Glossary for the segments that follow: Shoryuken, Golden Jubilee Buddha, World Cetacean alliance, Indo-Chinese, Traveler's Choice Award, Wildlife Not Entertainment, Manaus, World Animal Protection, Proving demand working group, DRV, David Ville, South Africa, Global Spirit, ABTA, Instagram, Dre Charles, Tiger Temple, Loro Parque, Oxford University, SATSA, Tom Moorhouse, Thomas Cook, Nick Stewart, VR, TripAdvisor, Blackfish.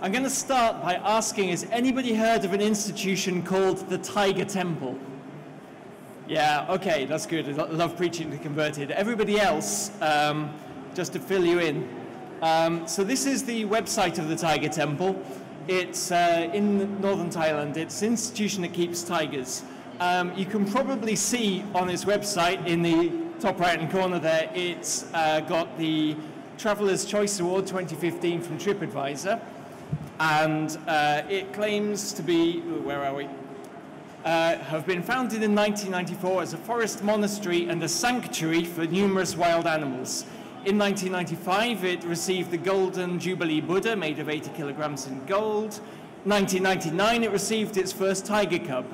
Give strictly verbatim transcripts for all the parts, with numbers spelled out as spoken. I'm going to start by asking, has anybody heard of an institution called the Tiger Temple? Yeah, okay, that's good. I love preaching to converted. Everybody else, um, just to fill you in. Um, so this is the website of the Tiger Temple. It's uh, in northern Thailand. It's an institution that keeps tigers. Um, you can probably see on its website in the top right-hand corner there, it's uh, got the Traveler's Choice Award twenty fifteen from TripAdvisor. And uh, it claims to be, where are we? Uh, have been founded in nineteen ninety-four as a forest monastery and a sanctuary for numerous wild animals. In nineteen ninety-five, it received the Golden Jubilee Buddha, made of eighty kilograms in gold. nineteen ninety-nine, it received its first tiger cub,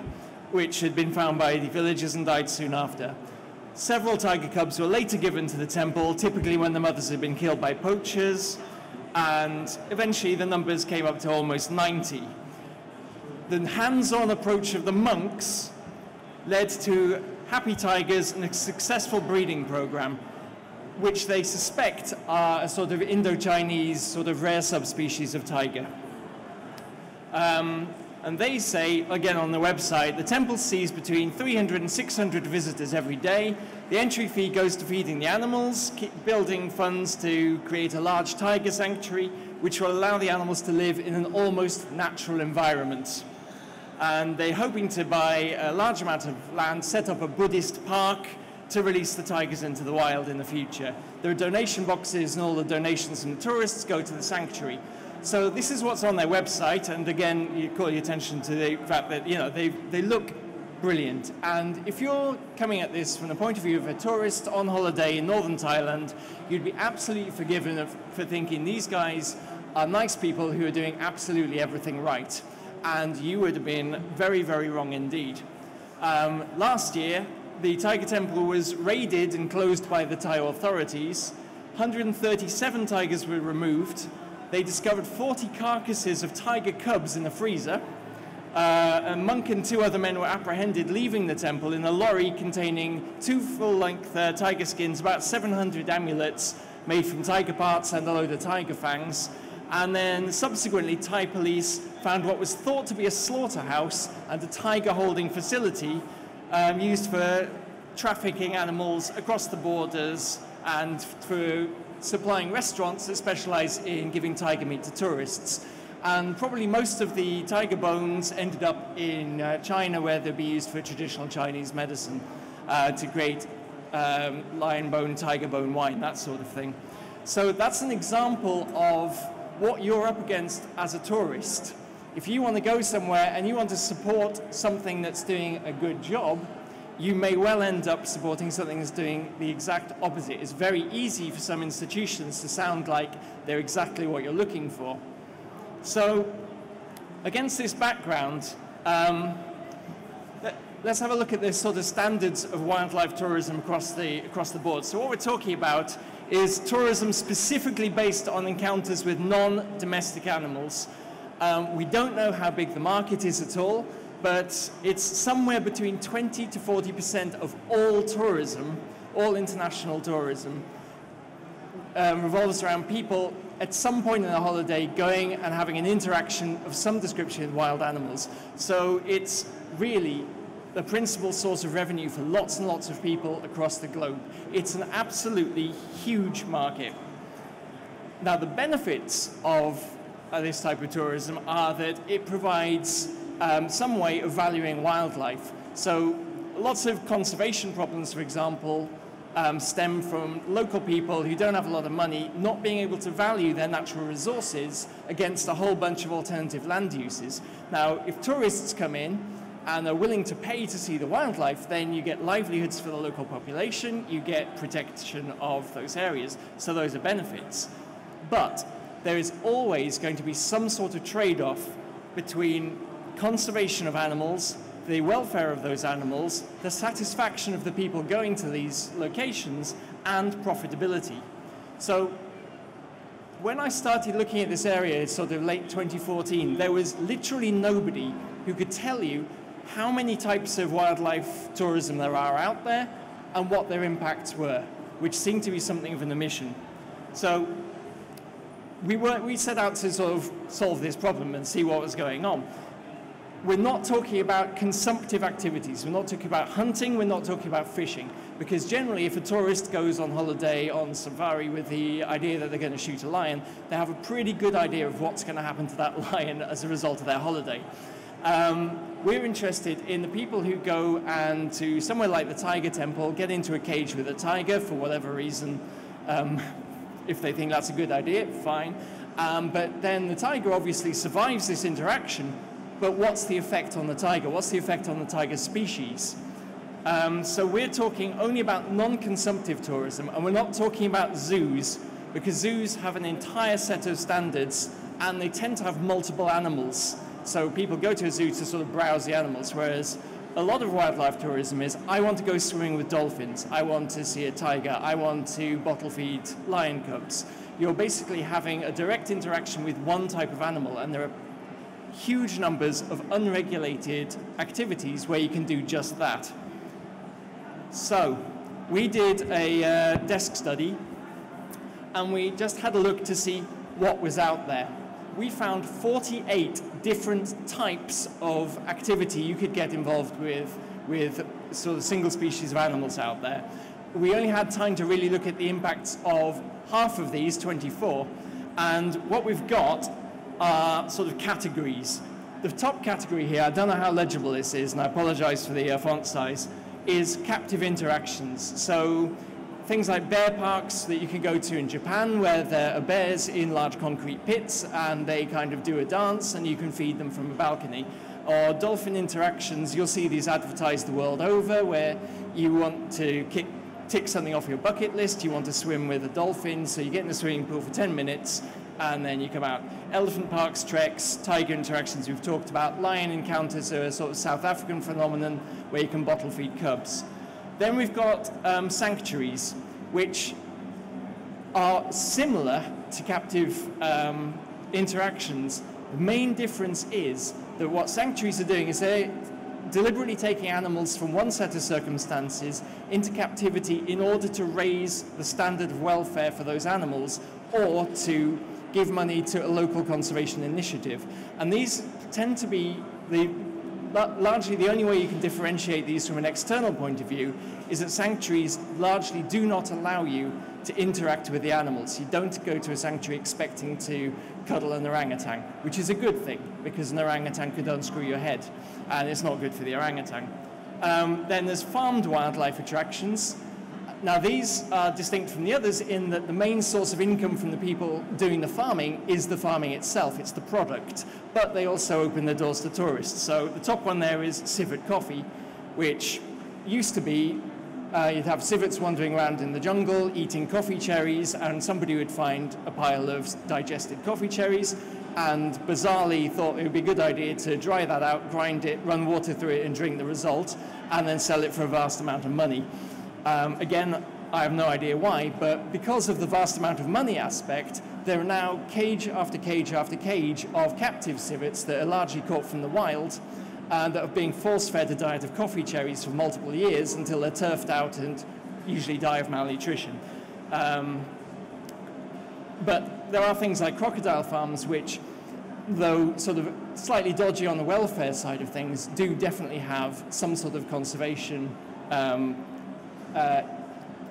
which had been found by the villagers and died soon after. Several tiger cubs were later given to the temple, typically when the mothers had been killed by poachers, and eventually the numbers came up to almost ninety. The hands-on approach of the monks led to happy tigers and a successful breeding program, which they suspect are a sort of Indo-Chinese, sort of rare subspecies of tiger. Um, and they say, again on the website, the temple sees between three hundred and six hundred visitors every day. The entry fee goes to feeding the animals, keep building funds to create a large tiger sanctuary, which will allow the animals to live in an almost natural environment. And they're hoping to buy a large amount of land, set up a Buddhist park, to release the tigers into the wild in the future. There are donation boxes, and all the donations from the tourists go to the sanctuary. So this is what's on their website, and again, you call your attention to the fact that, you know, they, they look brilliant. And if you're coming at this from the point of view of a tourist on holiday in northern Thailand, you'd be absolutely forgiven for thinking these guys are nice people who are doing absolutely everything right. And you would have been very, very wrong indeed. Um, last year, the Tiger Temple was raided and closed by the Thai authorities. one hundred thirty-seven tigers were removed. They discovered forty carcasses of tiger cubs in the freezer. Uh, a monk and two other men were apprehended leaving the temple in a lorry containing two full-length uh, tiger skins, about seven hundred amulets made from tiger parts and a load of tiger fangs. And then subsequently, Thai police found what was thought to be a slaughterhouse and a tiger holding facility Um, used for trafficking animals across the borders and for supplying restaurants that specialize in giving tiger meat to tourists. And probably most of the tiger bones ended up in uh, China, where they'd be used for traditional Chinese medicine uh, to create um, lion bone, tiger bone wine, that sort of thing. So that's an example of what you're up against as a tourist. If you want to go somewhere and you want to support something that's doing a good job, you may well end up supporting something that's doing the exact opposite. It's very easy for some institutions to sound like they're exactly what you're looking for. So, against this background, um, let, let's have a look at the sort of standards of wildlife tourism across the, across the board. So what we're talking about is tourism specifically based on encounters with non-domestic animals. Um, we don't know how big the market is at all, but it's somewhere between twenty to forty percent of all tourism, all international tourism, um, revolves around people at some point in a holiday going and having an interaction of some description with wild animals. So it's really the principal source of revenue for lots and lots of people across the globe. It's an absolutely huge market. Now, the benefits of this type of tourism are that it provides um, some way of valuing wildlife. So lots of conservation problems, for example, um, stem from local people who don't have a lot of money not being able to value their natural resources against a whole bunch of alternative land uses. Now, if tourists come in and are willing to pay to see the wildlife, then you get livelihoods for the local population, you get protection of those areas. So those are benefits. But there is always going to be some sort of trade-off between conservation of animals, the welfare of those animals, the satisfaction of the people going to these locations, and profitability. So when I started looking at this area, sort of late twenty fourteen, there was literally nobody who could tell you how many types of wildlife tourism there are out there and what their impacts were, which seemed to be something of an omission. So we, were, we set out to sort of solve this problem and see what was going on. We're not talking about consumptive activities. We're not talking about hunting. We're not talking about fishing. Because generally, if a tourist goes on holiday on safari with the idea that they're going to shoot a lion, they have a pretty good idea of what's going to happen to that lion as a result of their holiday. Um, we're interested in the people who go and to somewhere like the Tiger Temple, get into a cage with a tiger for whatever reason. Um, if they think that's a good idea, fine. Um, but then the tiger obviously survives this interaction. But what's the effect on the tiger? What's the effect on the tiger species? Um, so we're talking only about non-consumptive tourism, and we're not talking about zoos, because zoos have an entire set of standards, and they tend to have multiple animals. So people go to a zoo to sort of browse the animals, whereas a lot of wildlife tourism is, I want to go swimming with dolphins, I want to see a tiger, I want to bottle feed lion cubs. You're basically having a direct interaction with one type of animal, and there are huge numbers of unregulated activities where you can do just that. So we did a uh, desk study, and we just had a look to see what was out there. We found forty-eight different types of activity you could get involved with, with sort of single species of animals out there. We only had time to really look at the impacts of half of these, twenty-four, and what we've got are sort of categories. The top category here, I don't know how legible this is, and I apologize for the uh, font size, is captive interactions. So things like bear parks that you can go to in Japan, where there are bears in large concrete pits and they kind of do a dance and you can feed them from a balcony. Or dolphin interactions, you'll see these advertised the world over, where you want to kick, tick something off your bucket list, you want to swim with a dolphin, so you get in the swimming pool for ten minutes, and then you come out. Elephant parks, treks, tiger interactions we've talked about, lion encounters are a sort of South African phenomenon where you can bottle feed cubs. Then we've got um, sanctuaries, which are similar to captive um, interactions. The main difference is that what sanctuaries are doing is they're deliberately taking animals from one set of circumstances into captivity in order to raise the standard of welfare for those animals, or to give money to a local conservation initiative. And these tend to be the, largely the only way you can differentiate these from an external point of view is that sanctuaries largely do not allow you to interact with the animals. You don't go to a sanctuary expecting to cuddle an orangutan, which is a good thing, because an orangutan could unscrew your head, and it's not good for the orangutan. Um, then there's farmed wildlife attractions. Now, these are distinct from the others in that the main source of income from the people doing the farming is the farming itself. It's the product. But they also open their doors to tourists. So the top one there is civet coffee, which used to be uh, you'd have civets wandering around in the jungle, eating coffee cherries, and somebody would find a pile of digested coffee cherries, and bizarrely thought it would be a good idea to dry that out, grind it, run water through it, and drink the result, and then sell it for a vast amount of money. Um, again, I have no idea why, but because of the vast amount of money aspect, there are now cage after cage after cage of captive civets that are largely caught from the wild and that are being force-fed a diet of coffee cherries for multiple years until they're turfed out and usually die of malnutrition. Um, but there are things like crocodile farms which, though sort of slightly dodgy on the welfare side of things, do definitely have some sort of conservation um, Uh,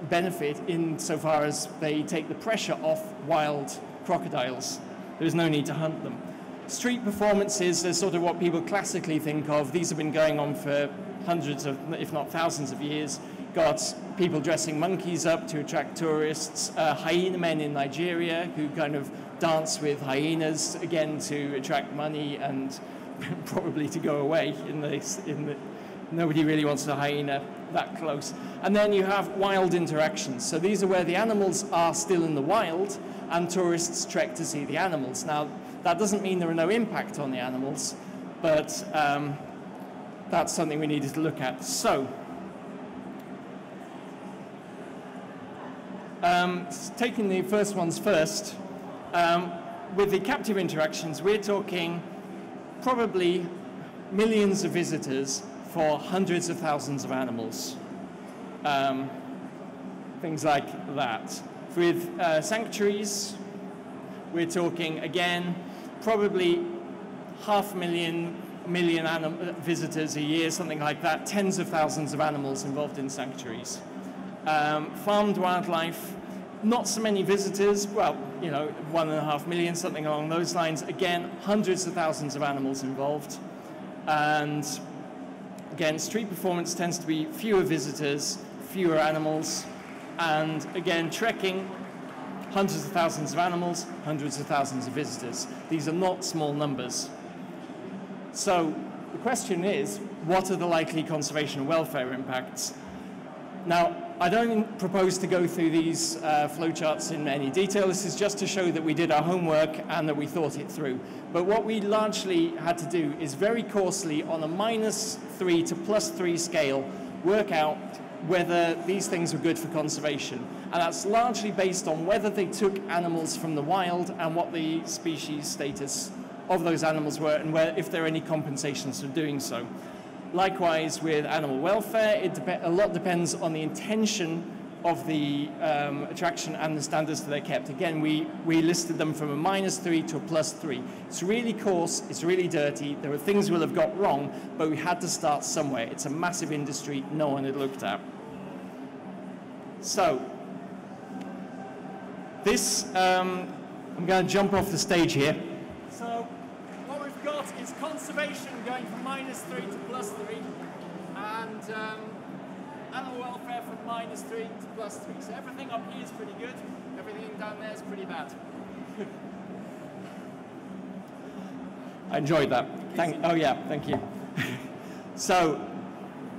benefit insofar as they take the pressure off wild crocodiles. There's no need to hunt them. Street performances are sort of what people classically think of. These have been going on for hundreds of, if not thousands of years. Got people dressing monkeys up to attract tourists, uh, hyena men in Nigeria who kind of dance with hyenas, again, to attract money and probably to go away in the, in the nobody really wants a hyena that close. And then you have wild interactions. So these are where the animals are still in the wild and tourists trek to see the animals. Now, that doesn't mean there are no impact on the animals, but um, that's something we needed to look at. So, um, taking the first ones first, um, with the captive interactions, we're talking probably millions of visitors for hundreds of thousands of animals. Um, things like that. With uh, sanctuaries, we're talking, again, probably half a million, million anim visitors a year, something like that, tens of thousands of animals involved in sanctuaries. Um, farmed wildlife, not so many visitors, well, you know, one and a half million, something along those lines. Again, hundreds of thousands of animals involved. And again, street performance tends to be fewer visitors, fewer animals. And again, trekking, hundreds of thousands of animals, hundreds of thousands of visitors. These are not small numbers. So the question is, what are the likely conservation and welfare impacts? Now, I don't propose to go through these uh, flowcharts in any detail. This is just to show that we did our homework and that we thought it through. But what we largely had to do is very coarsely, on a minus three to plus three scale, work out whether these things were good for conservation. And that's largely based on whether they took animals from the wild and what the species status of those animals were, and where, if there are any compensations for doing so. Likewise, with animal welfare, it a lot depends on the intention of the um, attraction and the standards that they're kept. Again, we, we listed them from a minus three to a plus three. It's really coarse, it's really dirty. There are things we'll have got wrong, but we had to start somewhere. It's a massive industry no one had looked at. So, this, um, I'm gonna jump off the stage here. So, got is conservation going from minus three to plus three, and um, animal welfare from minus three to plus three. So everything up here is pretty good, everything down there is pretty bad. I enjoyed that. Thank, oh yeah, thank you. So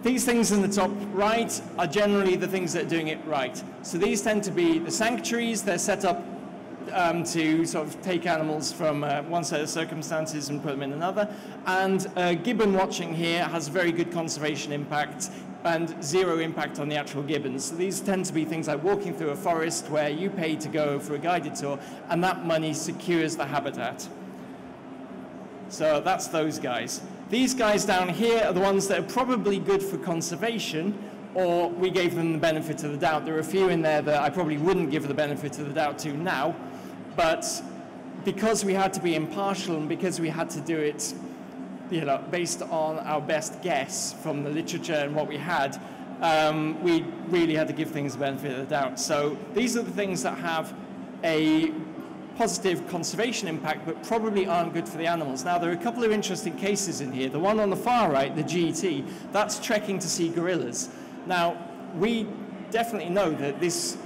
these things in the top right are generally the things that are doing it right. So these tend to be the sanctuaries. They're set up Um, to sort of take animals from uh, one set of circumstances and put them in another. And uh, gibbon watching here has very good conservation impact and zero impact on the actual gibbons. So these tend to be things like walking through a forest where you pay to go for a guided tour, and that money secures the habitat. So that's those guys. These guys down here are the ones that are probably good for conservation, or we gave them the benefit of the doubt. There are a few in there that I probably wouldn't give the benefit of the doubt to now. But because we had to be impartial and because we had to do it, you know, based on our best guess from the literature and what we had, um, we really had to give things the benefit of the doubt. So these are the things that have a positive conservation impact but probably aren't good for the animals. Now, there are a couple of interesting cases in here. The one on the far right, the G E T, that's trekking to see gorillas. Now, we definitely know that this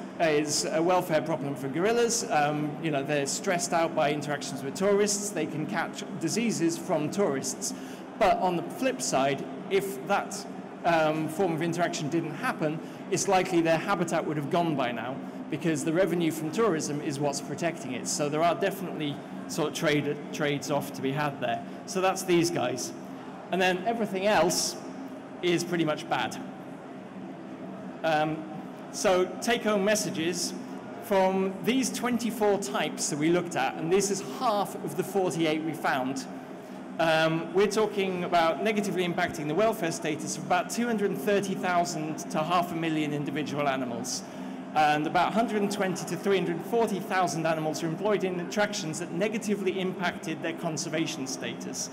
is a welfare problem for gorillas. Um, you know, they're stressed out by interactions with tourists. They can catch diseases from tourists. But on the flip side, if that um, form of interaction didn't happen, it's likely their habitat would have gone by now because the revenue from tourism is what's protecting it. So there are definitely sort of trade, trades off to be had there. So that's these guys. And then everything else is pretty much bad. Um, So take-home messages from these twenty-four types that we looked at, and this is half of the forty-eight we found. Um, we're talking about negatively impacting the welfare status of about two hundred thirty thousand to half a million individual animals. And about one hundred twenty to three hundred forty thousand animals were employed in attractions that negatively impacted their conservation status.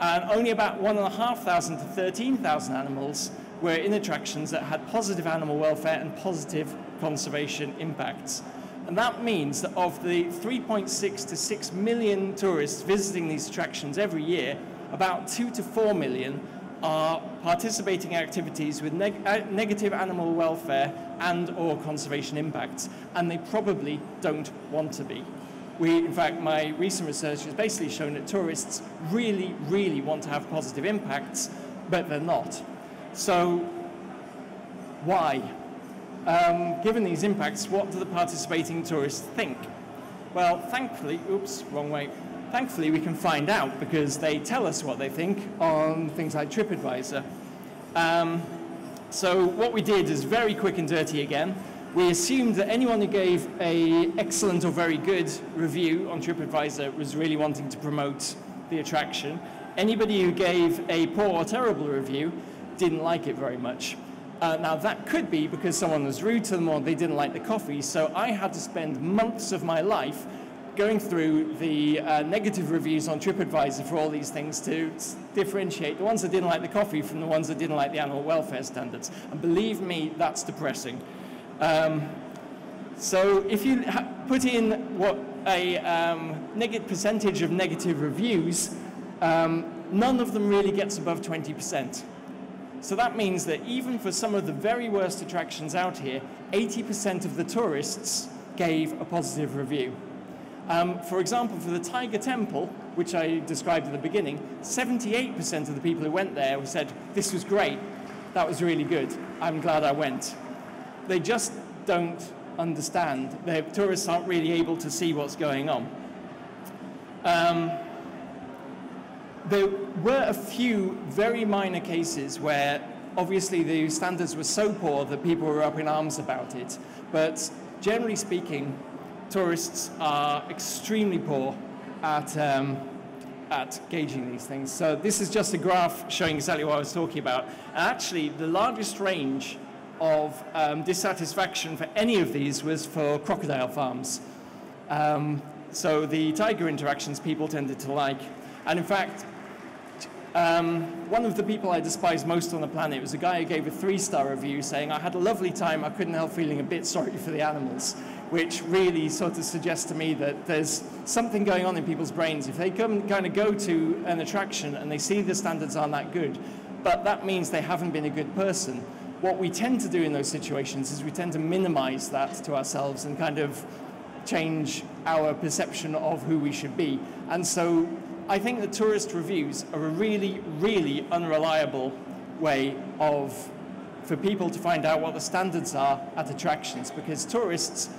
And only about one thousand five hundred to thirteen thousand animals were in attractions that had positive animal welfare and positive conservation impacts. And that means that of the three point six to six million tourists visiting these attractions every year, about two to four million are participating in activities with neg negative animal welfare and or conservation impacts, and they probably don't want to be. We, in fact, my recent research has basically shown that tourists really, really want to have positive impacts, but they're not. So, why? Um, given these impacts, what do the participating tourists think? Well, thankfully, oops, wrong way. Thankfully, we can find out because they tell us what they think on things like TripAdvisor. Um, so what we did is very quick and dirty again. We assumed that anyone who gave an excellent or very good review on TripAdvisor was really wanting to promote the attraction. Anybody who gave a poor or terrible review didn't like it very much. Uh, now that could be because someone was rude to them or they didn't like the coffee, so I had to spend months of my life going through the uh, negative reviews on TripAdvisor for all these things to differentiate the ones that didn't like the coffee from the ones that didn't like the animal welfare standards. And believe me, that's depressing. Um, so if you ha put in what a um, negative percentage of negative reviews, um, none of them really gets above twenty percent. So that means that even for some of the very worst attractions out here, eighty percent of the tourists gave a positive review. Um, for example, for the Tiger Temple, which I described at the beginning, seventy-eight percent of the people who went there said, this was great, that was really good, I'm glad I went. They just don't understand. The tourists aren't really able to see what's going on. Um, There were a few very minor cases where obviously the standards were so poor that people were up in arms about it. But generally speaking, tourists are extremely poor at, um, at gauging these things. So this is just a graph showing exactly what I was talking about. And actually, the largest range of um, dissatisfaction for any of these was for crocodile farms. Um, so the tiger interactions people tended to like. And in fact, um, one of the people I despise most on the planet was a guy who gave a three-star review saying, I had a lovely time, I couldn't help feeling a bit sorry for the animals, which really sort of suggests to me that there's something going on in people's brains. If they come, kind of go to an attraction and they see the standards aren't that good, but that means they haven't been a good person. What we tend to do in those situations is we tend to minimize that to ourselves and kind of change our perception of who we should be. And so I think that tourist reviews are a really, really unreliable way of, for people to find out what the standards are at attractions, because tourists,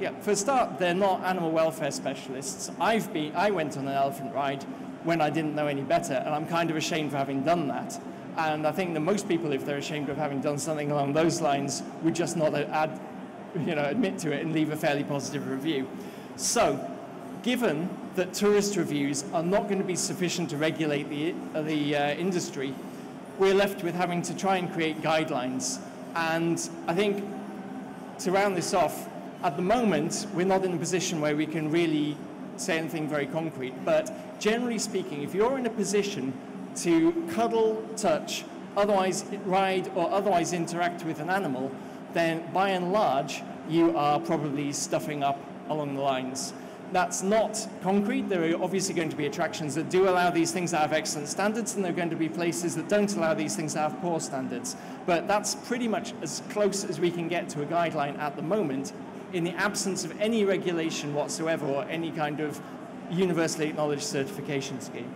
yeah, for a start, they're not animal welfare specialists. I've been, I went on an elephant ride when I didn't know any better, and I'm kind of ashamed for having done that. And I think that most people, if they're ashamed of having done something along those lines, would just not add, you know, admit to it and leave a fairly positive review. So, given that tourist reviews are not going to be sufficient to regulate the, uh, the uh, industry, we're left with having to try and create guidelines. And I think, to round this off, at the moment, we're not in a position where we can really say anything very concrete. But generally speaking, if you're in a position to cuddle, touch, otherwise ride, or otherwise interact with an animal, then by and large, you are probably stuffing up along the lines. That's not concrete. There are obviously going to be attractions that do allow these things that have excellent standards, and there are going to be places that don't allow these things that have poor standards. But that's pretty much as close as we can get to a guideline at the moment, in the absence of any regulation whatsoever or any kind of universally acknowledged certification scheme.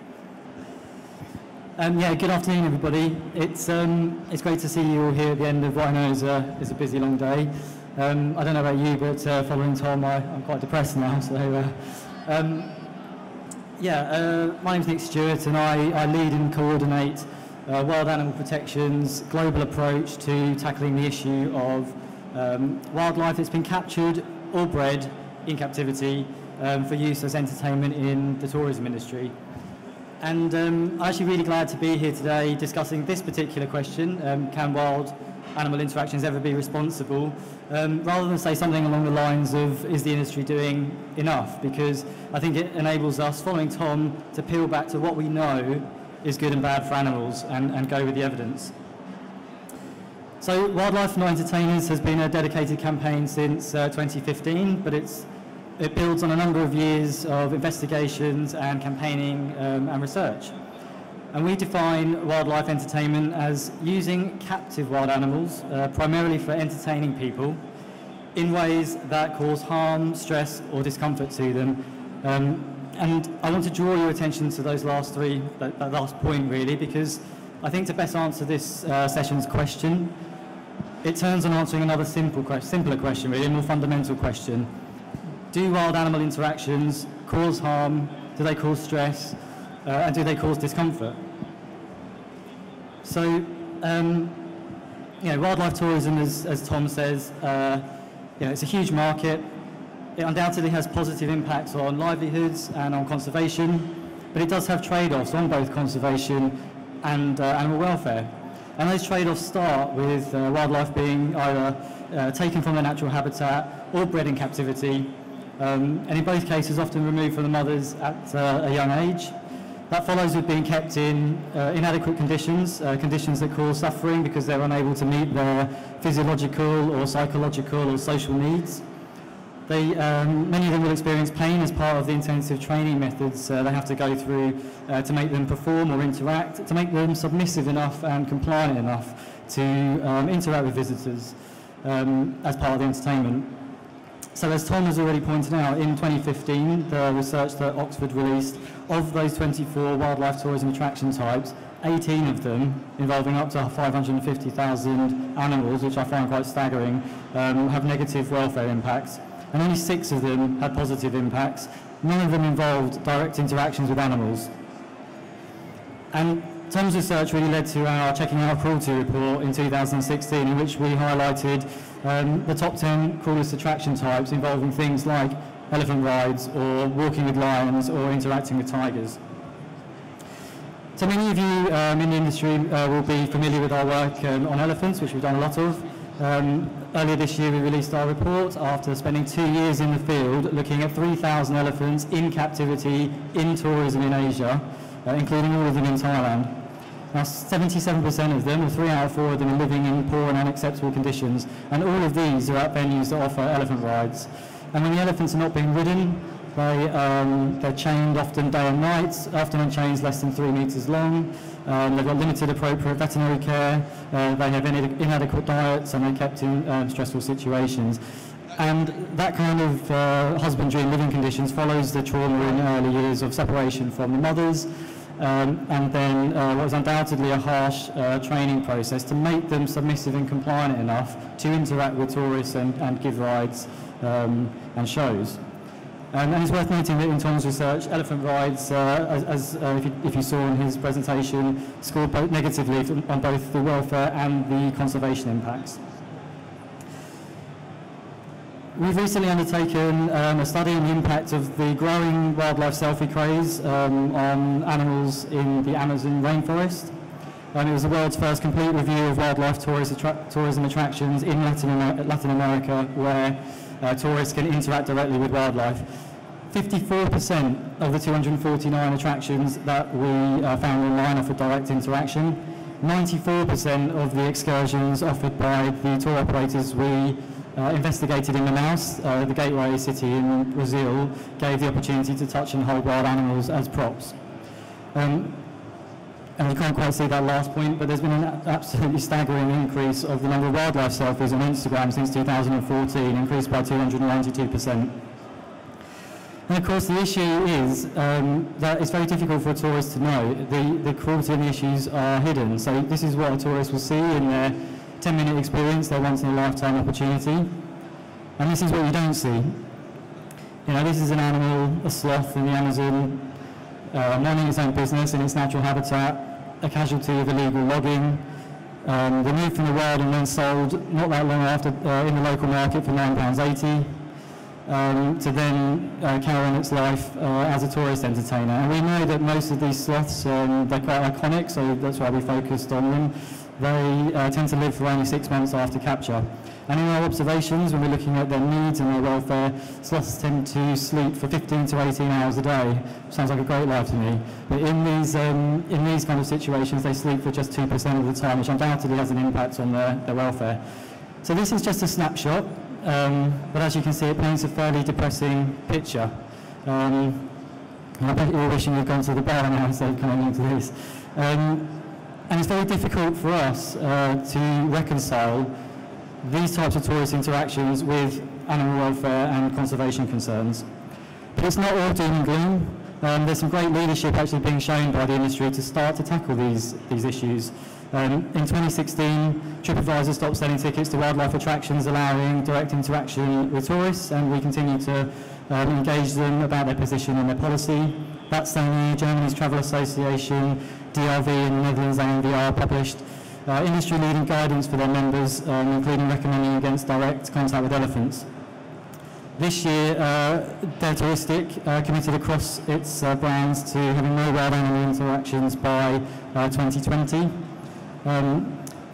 Um, yeah, good afternoon, everybody. It's, um, it's great to see you all here at the end of what I know is a, is a busy, long day. Um, I don't know about you, but uh, following Tom, I, I'm quite depressed now. So, uh, um, yeah, uh, my name's Nick Stewart, and I, I lead and coordinate uh, World Animal Protection's global approach to tackling the issue of um, wildlife that's been captured or bred in captivity um, for use as entertainment in the tourism industry. And um, I'm actually really glad to be here today discussing this particular question, um, can wild animal interactions ever be responsible, um, rather than say something along the lines of, is the industry doing enough? Because I think it enables us, following Tom, to peel back to what we know is good and bad for animals and, and go with the evidence. So Wildlife Not Entertainers has been a dedicated campaign since uh, twenty fifteen, but it's, it builds on a number of years of investigations and campaigning um, and research. And we define wildlife entertainment as using captive wild animals, uh, primarily for entertaining people, in ways that cause harm, stress, or discomfort to them. Um, and I want to draw your attention to those last three, that, that last point really, because I think to best answer this uh, session's question, it turns on answering another simple que- simpler question, really, a more fundamental question. Do wild animal interactions cause harm? Do they cause stress? Uh, and do they cause discomfort? So, um, you know, wildlife tourism, as, as Tom says, uh, you know, it's a huge market. It undoubtedly has positive impacts on livelihoods and on conservation, but it does have trade-offs on both conservation and uh, animal welfare. And those trade-offs start with uh, wildlife being either uh, taken from their natural habitat or bred in captivity, um, and in both cases often removed from the mothers at uh, a young age. That follows with being kept in uh, inadequate conditions, uh, conditions that cause suffering because they're unable to meet their physiological or psychological or social needs. They, um, many of them will experience pain as part of the intensive training methods uh, they have to go through uh, to make them perform or interact, to make them submissive enough and compliant enough to um, interact with visitors um, as part of the entertainment. So as Tom has already pointed out, in twenty fifteen, the research that Oxford released, of those twenty-four wildlife tourism attraction types, eighteen of them, involving up to five hundred fifty thousand animals, which I find quite staggering, um, have negative welfare impacts. And only six of them had positive impacts. None of them involved direct interactions with animals. And Tom's research really led to our Checking Out Cruelty report in two thousand sixteen, in which we highlighted um, the top ten cruelest attraction types involving things like elephant rides or walking with lions or interacting with tigers. So many of you um, in the industry uh, will be familiar with our work um, on elephants, which we've done a lot of. Um, earlier this year we released our report after spending two years in the field looking at three thousand elephants in captivity in tourism in Asia, uh, including all of them in Thailand. Now, seventy-seven percent of them, or three out of four of them, are living in poor and unacceptable conditions, and all of these are at venues that offer elephant rides. And when the elephants are not being ridden, they, um, they're chained often day and night, often on chains less than three metres long. Um, they've got limited appropriate veterinary care, uh, they have inadequate diets, and they're kept in um, stressful situations. And that kind of uh, husbandry and living conditions follows the trauma in early years of separation from the mothers. Um, and then uh, what was undoubtedly a harsh uh, training process to make them submissive and compliant enough to interact with tourists and, and give rides um, and shows. And, and it's worth noting that in Tom's research, elephant rides, uh, as, as uh, if, you, if you saw in his presentation, scored both negatively on both the welfare and the conservation impacts. We've recently undertaken um, a study on the impact of the growing wildlife selfie craze um, on animals in the Amazon rainforest. And it was the world's first complete review of wildlife tourist attra tourism attractions in Latin, Amer Latin America where uh, tourists can interact directly with wildlife. fifty-four percent of the two hundred forty-nine attractions that we uh, found online offered direct interaction. ninety-four percent of the excursions offered by the tour operators we Uh, investigated in Manaus, uh, the gateway city in Brazil, gave the opportunity to touch and hold wild animals as props. Um, and you can't quite see that last point, but there's been an absolutely staggering increase of the number of wildlife selfies on Instagram since two thousand fourteen, increased by two hundred ninety-two percent. And of course the issue is um, that it's very difficult for a tourist to know. The, the cruelty and the issues are hidden, so this is what a tourist will see in their ten minute experience, their once in a lifetime opportunity. And this is what you don't see. You know, this is an animal, a sloth in the Amazon, uh, minding its own business in its natural habitat, a casualty of illegal logging, um, removed from the wild and then sold not that long after uh, in the local market for nine pounds eighty, um, to then uh, carry on its life uh, as a tourist entertainer. And we know that most of these sloths, um, they're quite iconic, so that's why we focused on them. They uh, tend to live for only six months after capture. And in our observations, when we're looking at their needs and their welfare, sloths tend to sleep for fifteen to eighteen hours a day. Sounds like a great life to me. But in these, um, in these kind of situations, they sleep for just two percent of the time, which undoubtedly has an impact on their, their welfare. So this is just a snapshot, um, but as you can see, it paints a fairly depressing picture. Um, I bet you're wishing you'd gone to the bar now instead of coming into this. Um, And it's very difficult for us uh, to reconcile these types of tourist interactions with animal welfare and conservation concerns. But it's not all doom and gloom. Um, there's some great leadership actually being shown by the industry to start to tackle these, these issues. Um, in twenty sixteen, TripAdvisor stopped selling tickets to wildlife attractions, allowing direct interaction with tourists, and we continue to um, engage them about their position and their policy. That same year, Germany's Travel Association, D R V in the Netherlands and V R published uh, industry-leading guidance for their members, um, including recommending against direct contact with elephants. This year, uh, Deltauristic uh, committed across its uh, brands to having no wild animal interactions by uh, twenty twenty. Um,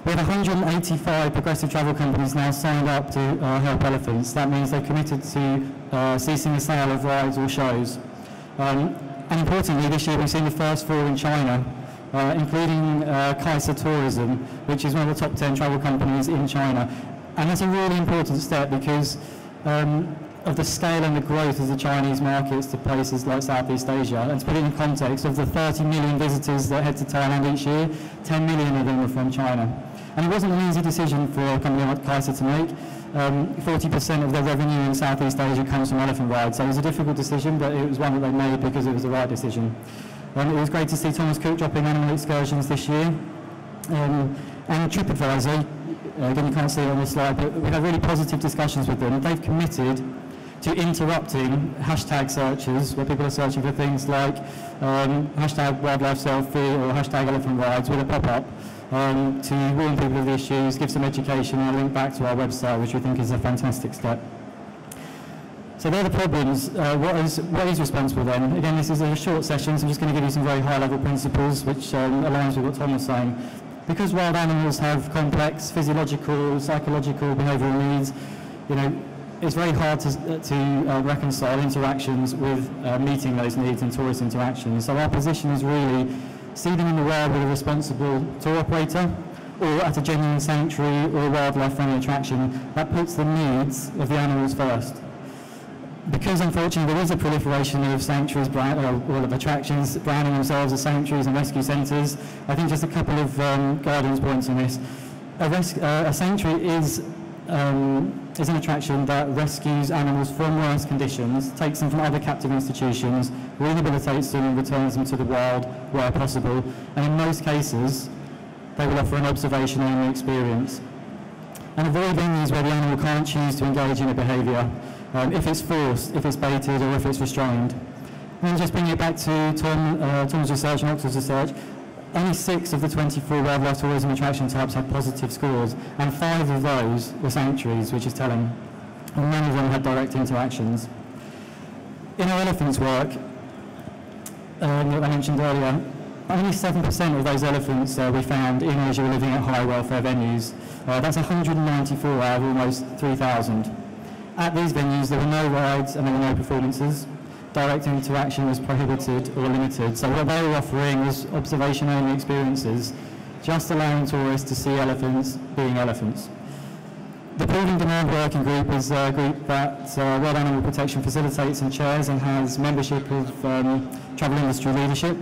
With one hundred eighty-five progressive travel companies now signed up to uh, help elephants, that means they've committed to uh, ceasing the sale of rides or shows. Um, and importantly, this year we've seen the first four in China, uh, including uh, Kaiser Tourism, which is one of the top ten travel companies in China. And that's a really important step because um, of the scale and the growth of the Chinese markets to places like Southeast Asia. And to put it in context, of the thirty million visitors that head to Thailand each year, ten million of them were from China. And it wasn't an easy decision for a company like Kaiser to make. Um, forty percent of their revenue in Southeast Asia comes from elephant rides. So it was a difficult decision, but it was one that they made because it was the right decision. And it was great to see Thomas Cook dropping animal excursions this year. Um, and TripAdvisor, again, you can't see it on the slide, but we've had really positive discussions with them. They've committed to interrupting hashtag searches, where people are searching for things like um, hashtag wildlife selfie or hashtag elephant rides with a pop-up um, to warn people of the issues, give some education, and a link back to our website, which we think is a fantastic step. So they're the problems. Uh, what, is, what is responsible then? Again, this is a short session, so I'm just going to give you some very high-level principles, which um, aligns with what Tom was saying. Because wild animals have complex physiological, psychological, behavioural needs, you know, it's very hard to, to uh, reconcile interactions with uh, meeting those needs and tourist interactions. So our position is really see them in the wild with a responsible tour operator or at a genuine sanctuary or a wildlife-friendly attraction. That puts the needs of the animals first. Because unfortunately there is a proliferation of sanctuaries, brand, or, or of attractions branding themselves as sanctuaries and rescue centres, I think just a couple of um, guidance points on this. A, res uh, a sanctuary is Um, is an attraction that rescues animals from worse conditions, takes them from other captive institutions, rehabilitates them and returns them to the wild where possible. And in most cases, they will offer an observation-only experience. And avoid venues where the animal can't choose to engage in a behaviour, um, if it's forced, if it's baited, or if it's restrained. And then just bringing it back to Tom, uh, Tom's research and Oxford's research, only six of the twenty-four wildlife tourism attraction types had positive scores, and five of those were sanctuaries, which is telling. And none of them had direct interactions. In our elephants' work, um, that I mentioned earlier, only seven percent of those elephants uh, we found in Asia were living at high welfare venues. Uh, that's one hundred ninety-four out of almost three thousand. At these venues, there were no rides and there were no performances. Direct interaction was prohibited or limited. So what they were offering was observation-only experiences, just allowing tourists to see elephants being elephants. The Proving demand working group is a group that uh, World Animal Protection facilitates and chairs and has membership of um, travel industry leadership.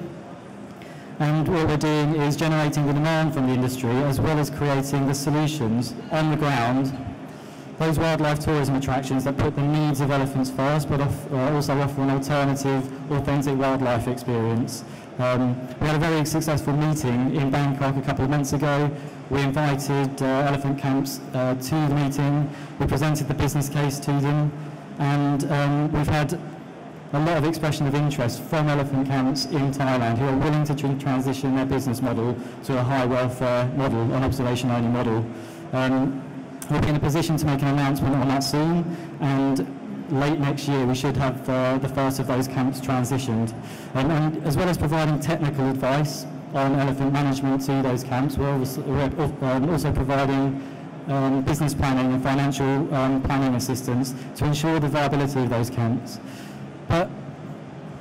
And what we're doing is generating the demand from the industry as well as creating the solutions on the ground, those wildlife tourism attractions that put the needs of elephants first, but off, uh, also offer an alternative, authentic wildlife experience. Um, we had a very successful meeting in Bangkok a couple of months ago. We invited uh, elephant camps uh, to the meeting. We presented the business case to them. And um, we've had a lot of expression of interest from elephant camps in Thailand who are willing to tr transition their business model to a high welfare model, an observation-only model. Um, We'll be in a position to make an announcement on that soon, and late next year we should have uh, the first of those camps transitioned. Um, and as well as providing technical advice on elephant management to those camps, we're also providing um, business planning and financial um, planning assistance to ensure the viability of those camps. But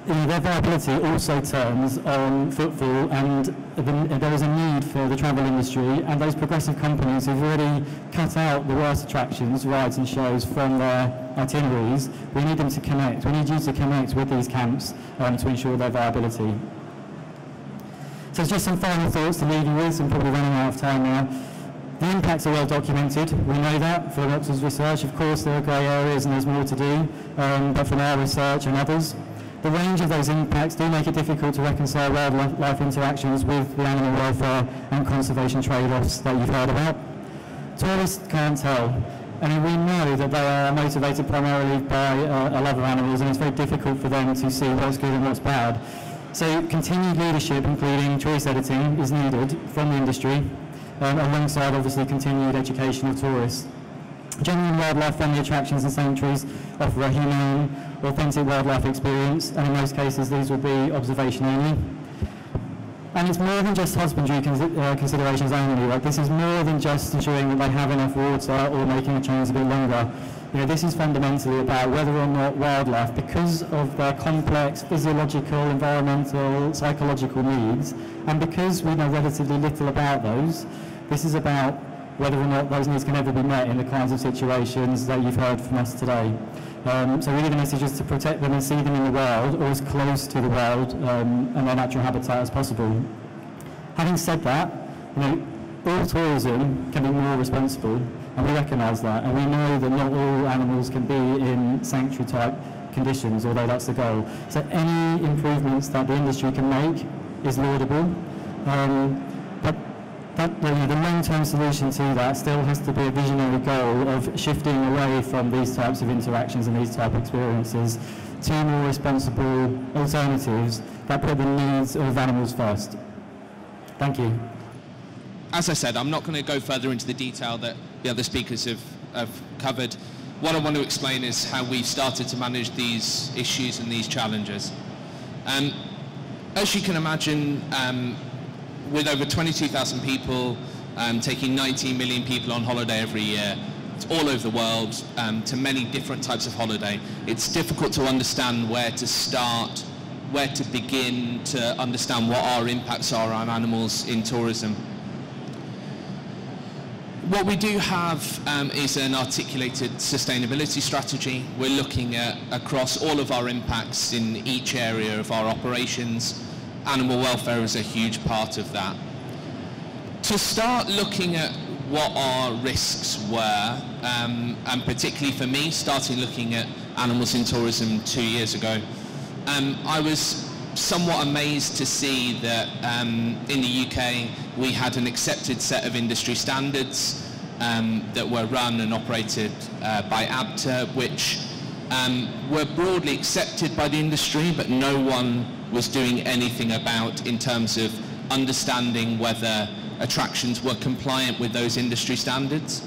you know, their viability also turns on footfall, and the, there is a need for the travel industry and those progressive companies who've already cut out the worst attractions, rides and shows from their itineraries. We need them to connect. We need you to connect with these camps um, to ensure their viability. So just some final thoughts to leave you with. I'm probably running out of time now. The impacts are well documented. We know that from Oxford's research. Of course, there are grey areas and there's more to do, um, but from our research and others, the range of those impacts do make it difficult to reconcile wildlife interactions with the animal welfare and conservation trade-offs that you've heard about. Tourists can't tell, and we know that they are motivated primarily by uh, a love of animals, and it's very difficult for them to see what's good and what's bad. So continued leadership, including choice editing, is needed from the industry, um, alongside obviously continued education of tourists. Genuine wildlife-friendly attractions and sanctuaries offer a humane, authentic wildlife experience, and in most cases these will be observation only. And And it's more than just husbandry cons uh, considerations only. Like, this is more than just ensuring that they have enough water or making the chains a bit longer. You know, this is fundamentally about whether or not wildlife, because of their complex physiological, environmental, psychological needs, and because we know relatively little about those, this is about whether or not those needs can ever be met in the kinds of situations that you've heard from us today. Um, so really the message is to protect them and see them in the wild, or as close to the wild um, and their natural habitat as possible. Having said that, you know, all tourism can be more responsible, and we recognise that, and we know that not all animals can be in sanctuary type conditions, although that's the goal. So any improvements that the industry can make is laudable, um, but that, you know, the long-term solution to that still has to be a visionary goal of shifting away from these types of interactions and these type of experiences to more responsible alternatives that put the needs of animals first. Thank you. As I said, I'm not going to go further into the detail that the other speakers have, have covered. What I want to explain is how we've started to manage these issues and these challenges. Um, as you can imagine, um, with over twenty-two thousand people, um, taking nineteen million people on holiday every year, it's all over the world, um, to many different types of holiday, it's difficult to understand where to start, where to begin to understand what our impacts are on animals in tourism. What we do have um, is an articulated sustainability strategy. We're looking at across all of our impacts in each area of our operations. Animal welfare is a huge part of that. To start looking at what our risks were, um, and particularly for me, starting looking at animals in tourism two years ago, um, I was somewhat amazed to see that um, in the U K we had an accepted set of industry standards um, that were run and operated uh, by A B T A, which um, were broadly accepted by the industry, but no one was doing anything about in terms of understanding whether attractions were compliant with those industry standards.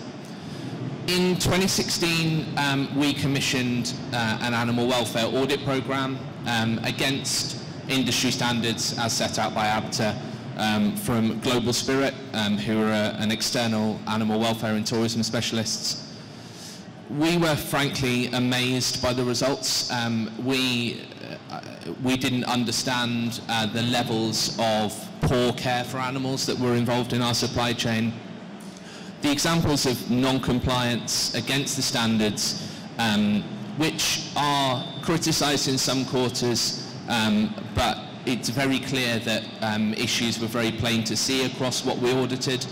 In twenty sixteen, um, we commissioned uh, an animal welfare audit programme um, against industry standards as set out by A B T A um, from Global Spirit, um, who are a, an external animal welfare and tourism specialists. We were frankly amazed by the results. Um, we, uh, we didn't understand uh, the levels of poor care for animals that were involved in our supply chain. The examples of non-compliance against the standards, um, which are criticised in some quarters, Um, but it's very clear that um, issues were very plain to see across what we audited.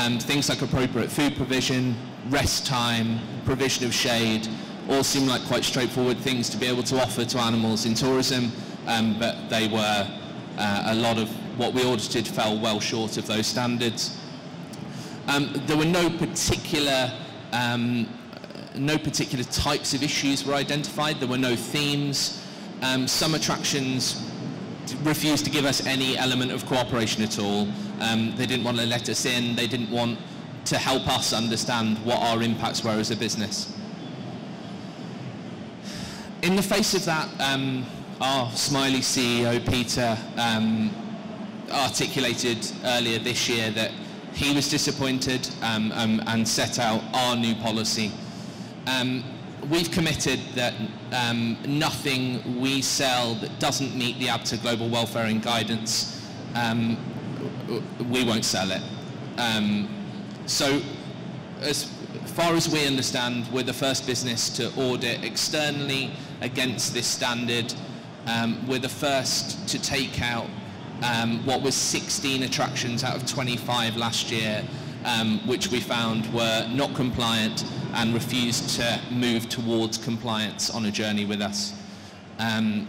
Um, things like appropriate food provision, rest time, provision of shade, all seem like quite straightforward things to be able to offer to animals in tourism, um, but they were, uh, a lot of what we audited fell well short of those standards. Um, there were no particular, um, no particular types of issues were identified, there were no themes. Um, some attractions refused to give us any element of cooperation at all. Um, they didn't want to let us in, they didn't want to help us understand what our impacts were as a business. In the face of that, um, our smiley C E O, Peter, um, articulated earlier this year that he was disappointed um, um, and set out our new policy. Um, We've committed that um, nothing we sell that doesn't meet the A B T A Global Welfare and Guidance, um, we won't sell it. Um, so as far as we understand, we're the first business to audit externally against this standard. Um, we're the first to take out um, what was sixteen attractions out of twenty-five last year, um, which we found were not compliant and refused to move towards compliance on a journey with us. Um,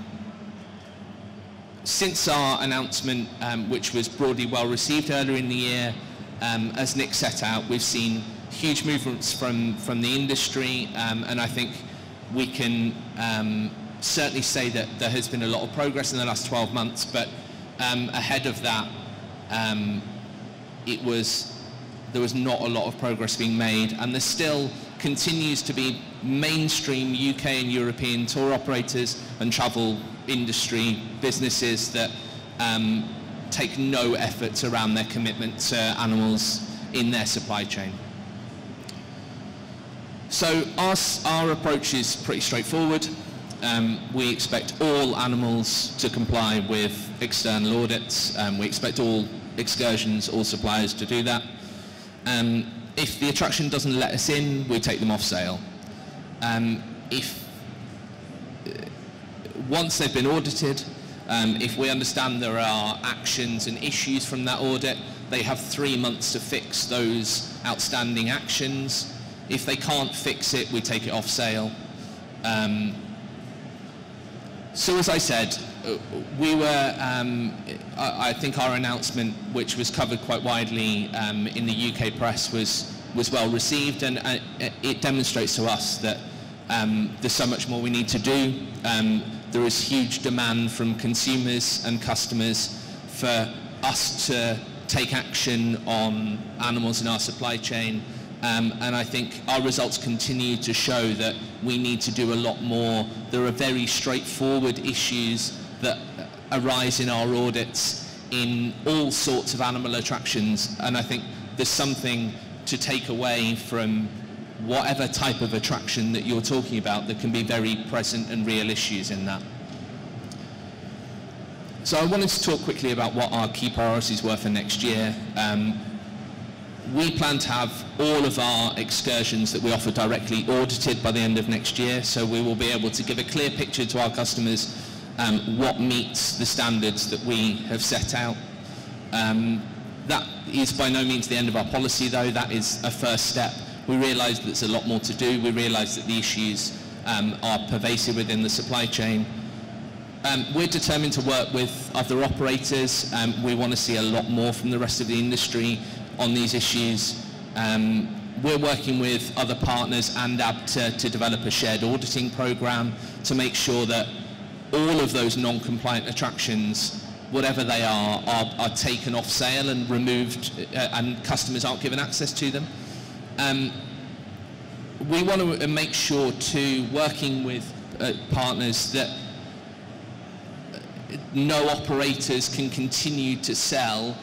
since our announcement, um, which was broadly well received earlier in the year, um, as Nick set out, we've seen huge movements from, from the industry, um, and I think we can um, certainly say that there has been a lot of progress in the last twelve months, but um, ahead of that, um, it was, there was not a lot of progress being made, and there still continues to be mainstream U K and European tour operators and travel industry businesses that um, take no efforts around their commitment to animals in their supply chain. So our, our approach is pretty straightforward. Um, we expect all animals to comply with external audits. Um, we expect all excursions, all suppliers to do that. Um, if the attraction doesn't let us in, we take them off sale. Um, if, once they've been audited, um, if we understand there are actions and issues from that audit, they have three months to fix those outstanding actions. If they can't fix it, we take it off sale. Um, so as I said, we were, um, I think our announcement, which was covered quite widely um, in the U K press, was, was well received, and uh, it demonstrates to us that um, there's so much more we need to do. Um, there is huge demand from consumers and customers for us to take action on animals in our supply chain. Um, and I think our results continue to show that we need to do a lot more. There are very straightforward issues that arise in our audits in all sorts of animal attractions, and I think there's something to take away from whatever type of attraction that you're talking about. There can be very present and real issues in that. So I wanted to talk quickly about what our key priorities were for next year. Um, We plan to have all of our excursions that we offer directly audited by the end of next year, so we will be able to give a clear picture to our customers um, what meets the standards that we have set out. Um, that is by no means the end of our policy, though. That is a first step. We realise that there's a lot more to do. We realise that the issues um, are pervasive within the supply chain. Um, we're determined to work with other operators. Um, we want to see a lot more from the rest of the industry on these issues. Um, we're working with other partners and A B T A to develop a shared auditing program to make sure that all of those non-compliant attractions, whatever they are, are, are taken off sale and removed, uh, and customers aren't given access to them. Um, we want to make sure, too, working with uh, partners, that no operators can continue to sell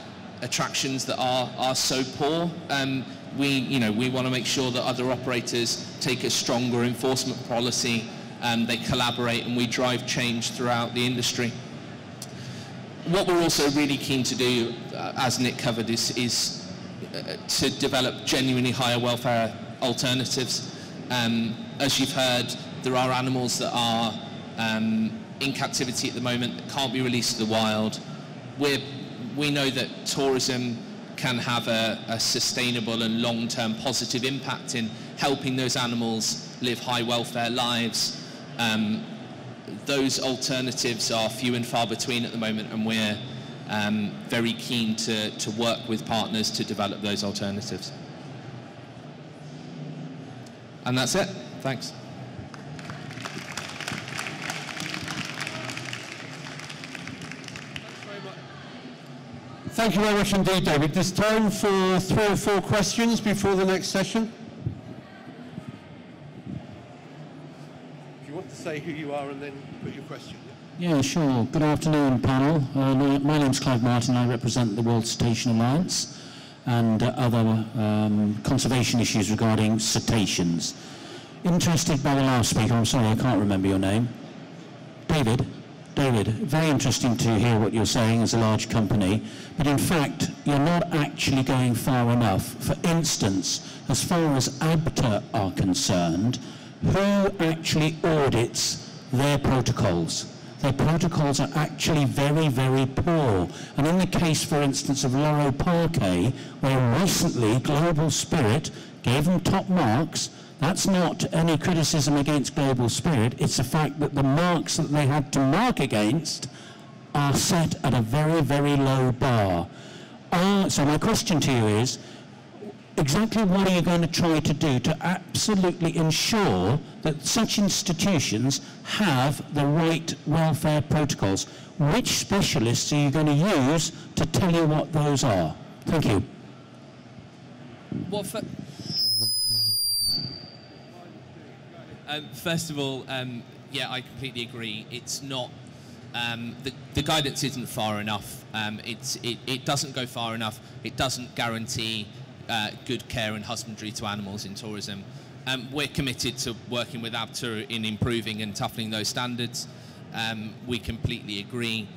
attractions that are, are so poor. Um, we, you know, we want to make sure that other operators take a stronger enforcement policy, and they collaborate, and we drive change throughout the industry. What we're also really keen to do, uh, as Nick covered, is, is uh, to develop genuinely higher welfare alternatives. Um, as you've heard, there are animals that are um, in captivity at the moment that can't be released to the wild. We're We know that tourism can have a, a sustainable and long-term positive impact in helping those animals live high welfare lives. Um, those alternatives are few and far between at the moment, and we're um, very keen to, to work with partners to develop those alternatives. And that's it. Thanks. Thank you very much indeed, David. There's time for three or four questions before the next session. If you want to say who you are and then put your question. Yeah, sure. Good afternoon, panel. Uh, my name's Clive Martin. I represent the World Cetacean Alliance and uh, other um, conservation issues regarding cetaceans. Interested by the last speaker, I'm sorry, I can't remember your name. David? David, very interesting to hear what you're saying as a large company, but in fact, you're not actually going far enough. For instance, as far as A B T A are concerned, who actually audits their protocols? Their protocols are actually very, very poor. And in the case, for instance, of Loro Parque, where recently Global Spirit gave them top marks, that's not any criticism against Global Spirit, it's the fact that the marks that they had to mark against are set at a very, very low bar. Uh, so my question to you is, exactly what are you going to try to do to absolutely ensure that such institutions have the right welfare protocols? Which specialists are you going to use to tell you what those are? Thank you. Well, for Um, first of all, um, yeah, I completely agree. It's not Um, the, the guidance isn't far enough. Um, it's, it, it doesn't go far enough. It doesn't guarantee uh, good care and husbandry to animals in tourism. Um, we're committed to working with ABTA in improving and toughening those standards. Um, we completely agree.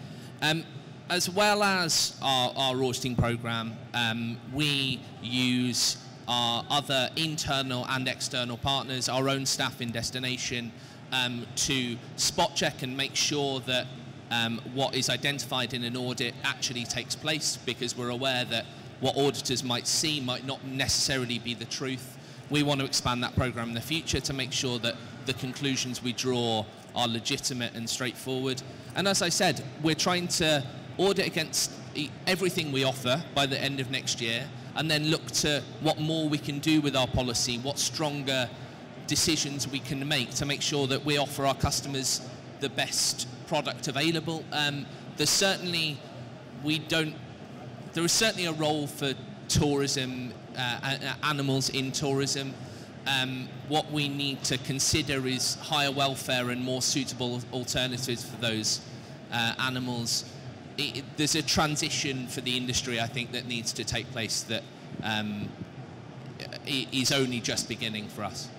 Um, as well as our, our auditing program, um, we use our other internal and external partners, our own staff in destination, um, to spot check and make sure that um, what is identified in an audit actually takes place, because we're aware that what auditors might see might not necessarily be the truth. We want to expand that program in the future to make sure that the conclusions we draw are legitimate and straightforward. And as I said, we're trying to audit against everything we offer by the end of next year, and then look to what more we can do with our policy, what stronger decisions we can make to make sure that we offer our customers the best product available. Um, there's certainly, we don't, there is certainly a role for tourism, uh, animals in tourism. Um, what we need to consider is higher welfare and more suitable alternatives for those uh, animals. It, it, there's a transition for the industry, I think, that needs to take place that um, is only just beginning for us.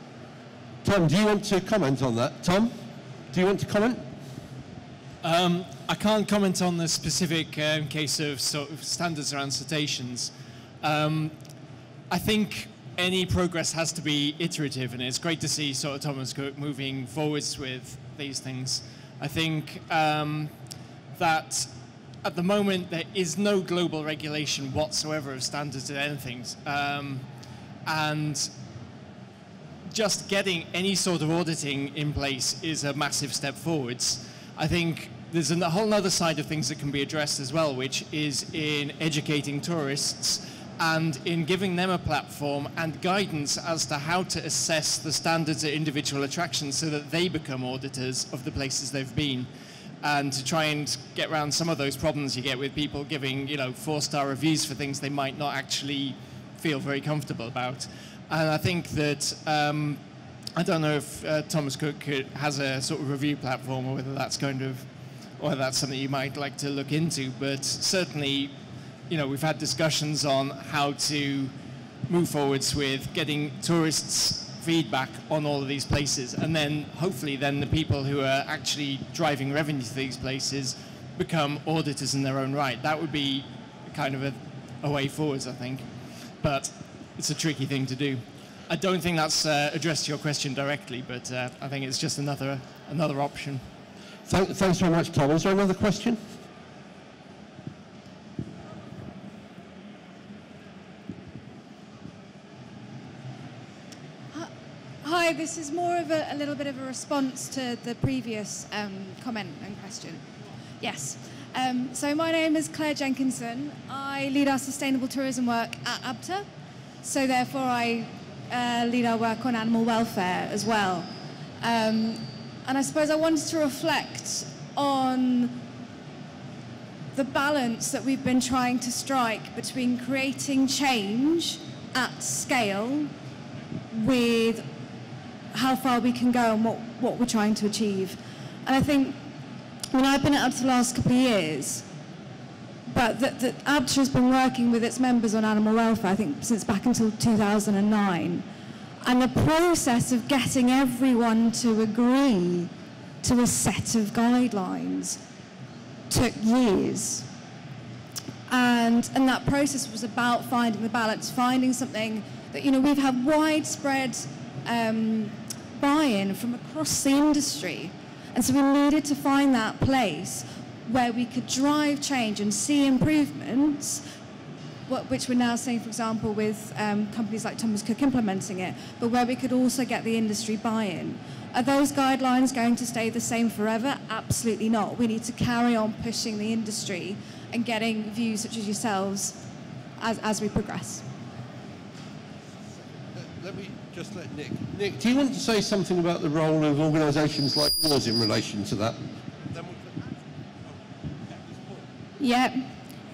Tom, do you want to comment on that? Tom, do you want to comment? Um, I can't comment on the specific um, case of, sort of standards around cetaceans. Um, I think any progress has to be iterative, and it's great to see sort of Thomas Cook moving forwards with these things. I think um, that at the moment, there is no global regulation whatsoever of standards and anything. Um, and just getting any sort of auditing in place is a massive step forwards. I think there's a whole other side of things that can be addressed as well, which is in educating tourists and in giving them a platform and guidance as to how to assess the standards at individual attractions so that they become auditors of the places they've been. And to try and get around some of those problems you get with people giving, you know, four-star reviews for things they might not actually feel very comfortable about. And I think that, um, I don't know if uh, Thomas Cook has a sort of review platform or whether that's kind of, or that's something you might like to look into, but certainly, you know, we've had discussions on how to move forwards with getting tourists feedback on all of these places, and then hopefully then the people who are actually driving revenue to these places become auditors in their own right. That would be kind of a, a way forwards, I think, but it's a tricky thing to do. I don't think that's uh, addressed your question directly, but uh, I think it's just another another option. Thank, thanks very much, Tom. Is there another question? Hi, this is more of a, a little bit of a response to the previous um, comment and question. Yes. Um, so my name is Claire Jenkinson. I lead our sustainable tourism work at ABTA, so therefore I uh, lead our work on animal welfare as well. Um, and I suppose I wanted to reflect on the balance that we've been trying to strike between creating change at scale with how far we can go and what, what we're trying to achieve. And I think, when I've been at ABTA the last couple of years, but that, that ABTA has been working with its members on animal welfare, I think, since back until two thousand nine. And the process of getting everyone to agree to a set of guidelines took years. And, and that process was about finding the balance, finding something that, you know, we've had widespread Um, buy-in from across the industry, and so we needed to find that place where we could drive change and see improvements, what, which we're now seeing, for example, with um, companies like Thomas Cook implementing it, but where we could also get the industry buy-in. Are those guidelines going to stay the same forever? Absolutely not. We need to carry on pushing the industry and getting views such as yourselves as, as we progress. Let me just let Nick. Nick, do you want to say something about the role of organisations like yours in relation to that? Yeah.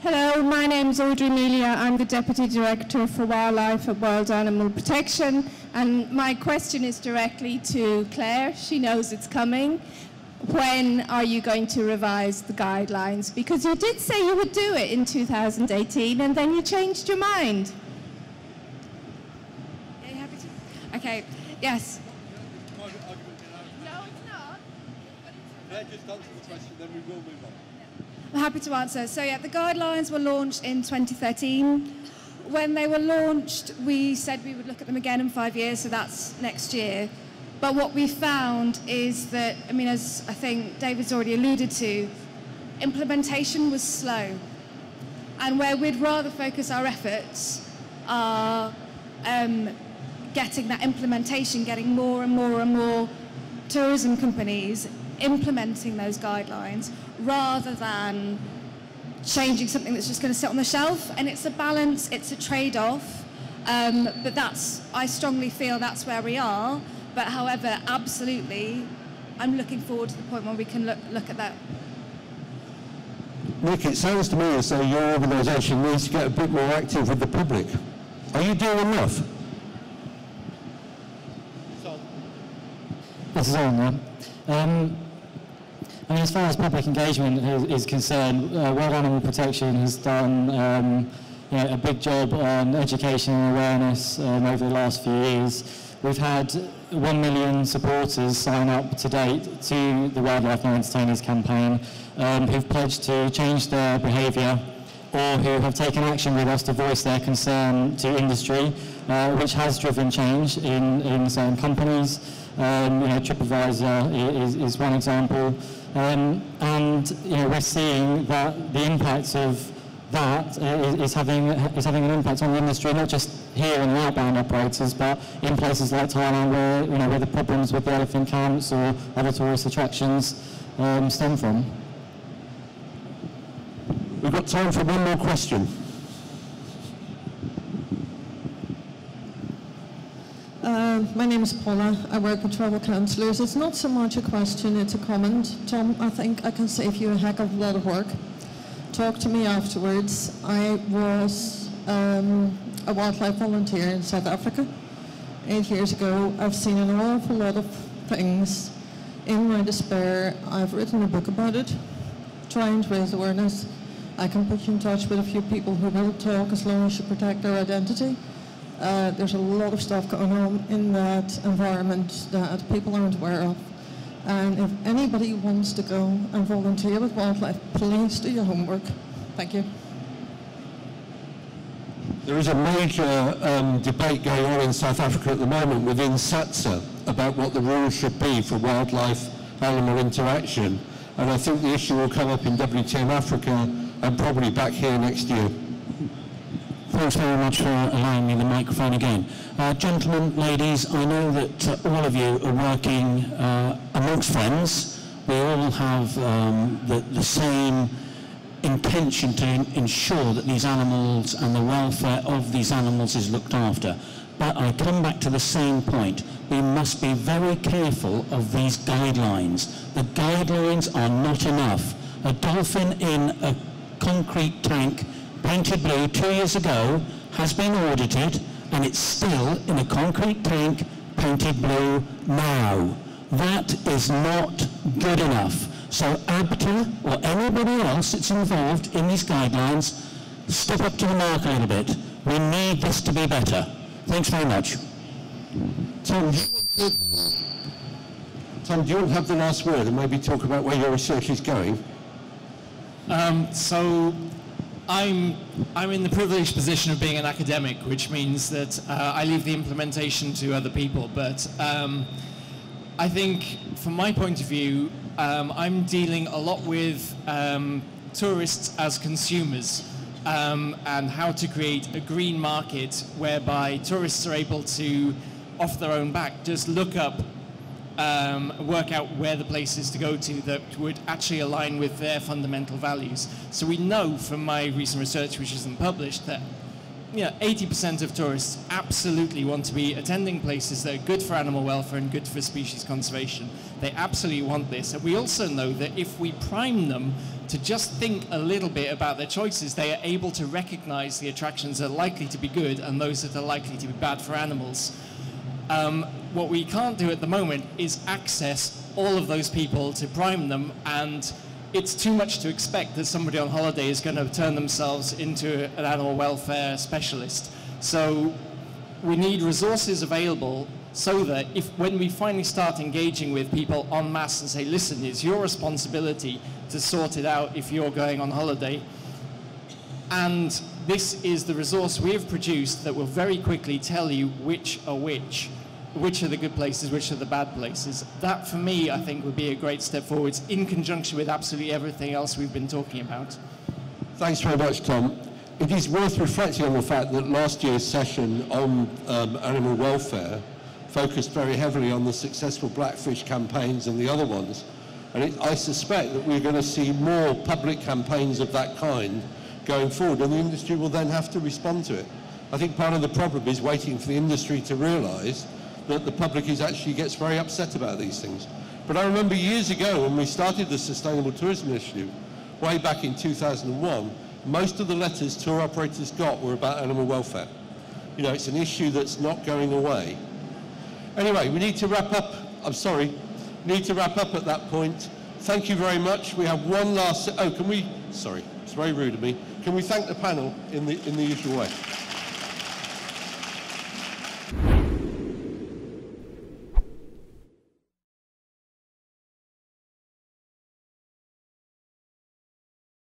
Hello, my name is Audrey Melia. I'm the Deputy Director for Wildlife at World Animal Protection. And my question is directly to Claire. She knows it's coming. when are you going to revise the guidelines? Because you did say you would do it in two thousand eighteen, and then you changed your mind. Are you happy to? Okay, yes. No, it's not. Can I just answer the question, then we will move on? I'm happy to answer. So yeah, the guidelines were launched in twenty thirteen. When they were launched, we said we would look at them again in five years, so that's next year. But what we found is that, I mean, as I think David's already alluded to, implementation was slow. And where we'd rather focus our efforts are um, getting that implementation, getting more and more and more tourism companies implementing those guidelines, rather than changing something that's just going to sit on the shelf. And it's a balance, it's a trade-off, um, but that's, I strongly feel that's where we are. But however, absolutely, I'm looking forward to the point where we can look, look at that. Nick, it sounds to me as though your organisation needs to get a bit more active with the public. Are you doing enough? It's on. This is on, then. Um, I mean, as far as public engagement is, is concerned, uh, World Animal Protection has done um, you know, a big job on education and awareness um, over the last few years. We've had one million supporters sign up to date to the Wildlife Not Entertainment campaign um, who've pledged to change their behaviour or who have taken action with us to voice their concern to industry, uh, which has driven change in, in certain companies. Um, you know, TripAdvisor is, is one example. Um, and you know, we're seeing that the impacts of that is, is having is having an impact on the industry, not just here in the outbound operators, but in places like Thailand, where you know where the problems with the elephant camps or other tourist attractions um, stem from. We've got time for one more question. Uh, my name is Paula. I work with travel counsellors. It's not so much a question, it's a comment. Tom, I think I can save you a heck of a lot of work. Talk to me afterwards. I was um, a wildlife volunteer in South Africa eight years ago. I've seen an awful lot of things. In my despair, I've written a book about it, trying to raise awareness. I can put you in touch with a few people who will talk as long as you protect their identity. Uh, there's a lot of stuff going on in that environment that people aren't aware of. And if anybody wants to go and volunteer with wildlife, please do your homework. Thank you. There is a major um, debate going on in South Africa at the moment within SATSA about what the rules should be for wildlife-animal interaction. And I think the issue will come up in W T M Africa and probably back here next year. Thanks very much for allowing me the microphone again. Uh, gentlemen, ladies, I know that uh, all of you are working uh, amongst friends. We all have um, the, the same intention to ensure that these animals and the welfare of these animals is looked after. But I come back to the same point. We must be very careful of these guidelines. The guidelines are not enough. A dolphin in a concrete tank painted blue two years ago has been audited, and it's still in a concrete tank painted blue now. That is not good enough. So ABTA or anybody else that's involved in these guidelines, step up to the mark a little bit. We need this to be better. Thanks very much. Tom, Tom, do you want to have the last word and maybe talk about where your research is going? Um, so. I'm, I'm in the privileged position of being an academic, which means that uh, I leave the implementation to other people. But um, I think, from my point of view, um, I'm dealing a lot with um, tourists as consumers um, and how to create a green market whereby tourists are able to, off their own back, just look up, Um, work out where the places to go to that would actually align with their fundamental values. So we know from my recent research, which isn't published, that you know, eighty percent of tourists absolutely want to be attending places that are good for animal welfare and good for species conservation. They absolutely want this. And we also know that if we prime them to just think a little bit about their choices, they are able to recognize the attractions that are likely to be good and those that are likely to be bad for animals. Um, what we can't do at the moment is access all of those people to prime them, and it's too much to expect that somebody on holiday is going to turn themselves into an animal welfare specialist. So we need resources available so that if when we finally start engaging with people en masse and say, listen, it's your responsibility to sort it out if you're going on holiday. And this is the resource we have produced that will very quickly tell you which are which, which are the good places, which are the bad places. That, for me, I think would be a great step forward in conjunction with absolutely everything else we've been talking about. Thanks very much, Tom. It is worth reflecting on the fact that last year's session on um, animal welfare focused very heavily on the successful Blackfish campaigns and the other ones. And it, I suspect that we're going to see more public campaigns of that kind going forward, and the industry will then have to respond to it. I think part of the problem is waiting for the industry to realise that the public is actually gets very upset about these things. But I remember years ago when we started the Sustainable Tourism Initiative, way back in two thousand one, most of the letters tour operators got were about animal welfare. You know, it's an issue that's not going away. Anyway, we need to wrap up. I'm sorry. We need to wrap up at that point. Thank you very much. We have one last... Oh, can we... Sorry, it's very rude of me. Can we thank the panel in the, in the usual way?